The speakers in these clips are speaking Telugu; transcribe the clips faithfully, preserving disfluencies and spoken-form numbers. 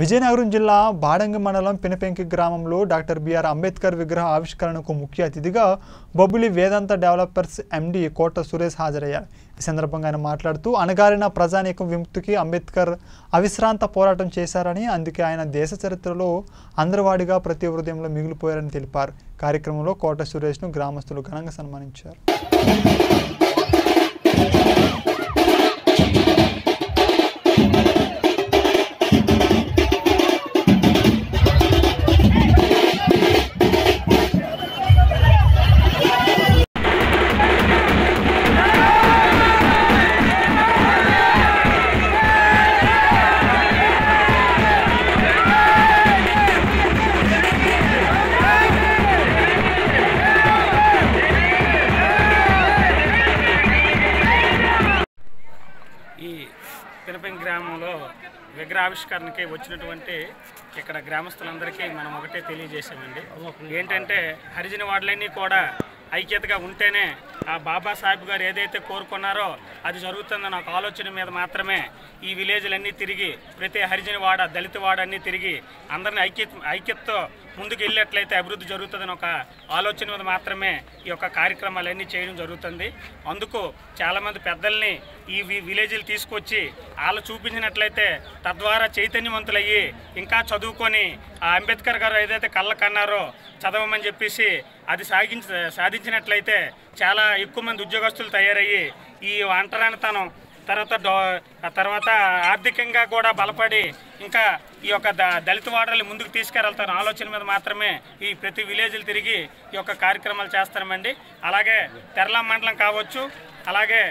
విజయనగరం జిల్లా బాడంగమనలం పినపెంకి గ్రామంలో డాక్టర్ బి ఆర్ అంబేద్కర్ విగ్రహ ఆవిష్కరణకు ముఖ్య అతిథిగా బొబిలి వేదాంత డెవలపర్స్ ఎండి కోట సురేష్ హాజరయ్యారు. ఈ సందర్భంగా ఆయన మాట్లాడుతూ అణగారిన ప్రజానీకం విముక్తికి అంబేద్కర్ అవిశ్రాంత పోరాటం చేశారని, అందుకే ఆయన దేశ చరిత్రలో అందరివాడిగా ప్రతి హృదయంలో మిగిలిపోయారని తెలిపారు. కార్యక్రమంలో కోట సురేష్ను గ్రామస్తులు ఘనంగా సన్మానించారు. ఈ పినపెంకి గ్రామంలో విగ్రహావిష్కరణకి వచ్చినటువంటి ఇక్కడ గ్రామస్తులందరికీ మనం ఒకటే తెలియజేసామండి. ఏంటంటే హరిజన వార్డులన్నీ కూడా ఐక్యతగా ఉంటేనే ఆ బాబాసాహెబ్ గారు ఏదైతే కోరుకున్నారో అది జరుగుతుందన్న ఒక ఆలోచన మీద మాత్రమే ఈ విలేజ్లన్నీ తిరిగి ప్రతి హరిజన వాడ దళిత వాడన్నీ తిరిగి అందరినీ ఐక్య ఐక్యతతో ముందుకు వెళ్ళినట్లయితే అభివృద్ధి జరుగుతుందని ఒక ఆలోచన మీద మాత్రమే ఈ యొక్క కార్యక్రమాలన్నీ చేయడం జరుగుతుంది. అందుకు చాలామంది పెద్దల్ని ఈ విలేజ్లు తీసుకొచ్చి వాళ్ళు చూపించినట్లయితే తద్వారా చైతన్యవంతులయ్యి ఇంకా చదువుకొని ఆ అంబేద్కర్ గారు ఏదైతే కళ్ళ కన్నారో చదవమని చెప్పేసి అది సాగించ సాధించినట్లయితే చాలా ఎక్కువ మంది ఉద్యోగస్తులు తయారయ్యి ఈ అంటరానితనం తర్వాత తర్వాత ఆర్థికంగా కూడా బలపడి ఇంకా ఈ యొక్క ద దళిత వాడల్ని ముందుకు తీసుకెళ్తాను ఆలోచన మీద మాత్రమే ఈ ప్రతి విలేజ్లు తిరిగి ఈ యొక్క కార్యక్రమాలు చేస్తామండి. అలాగే తెరల మండలం కావచ్చు, అలాగే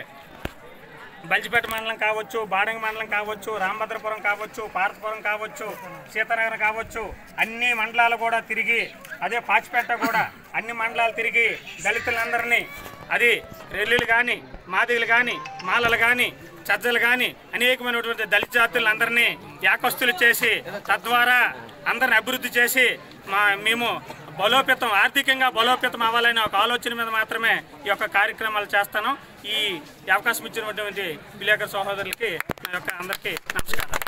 బల్జిపేట మండలం కావచ్చు, బాడంగ మండలం కావచ్చు, రామభద్రపురం కావచ్చు, పార్తపురం కావచ్చు, సీతానగరం కావచ్చు, అన్ని మండలాలు కూడా తిరిగి అదే పాచిపేట కూడా అన్ని మండలాలు తిరిగి దళితులందరినీ అది రెల్లీలు కానీ మాదిగలు కానీ మాలలు కానీ చజ్జలు కానీ అనేకమైనటువంటి దళిత జాతులందరినీ యాకస్తులు చేసి తద్వారా అందరిని అభివృద్ధి చేసి మా మేము బలోపేతం ఆర్థికంగా బలోపేతం అవ్వాలనే ఒక ఆలోచన మీద మాత్రమే ఈ యొక్క కార్యక్రమాలు చేస్తాను. ఈ అవకాశం ఇచ్చినటువంటి విలేకరు సోదరులకి నా యొక్క అందరికీ నమస్కారం.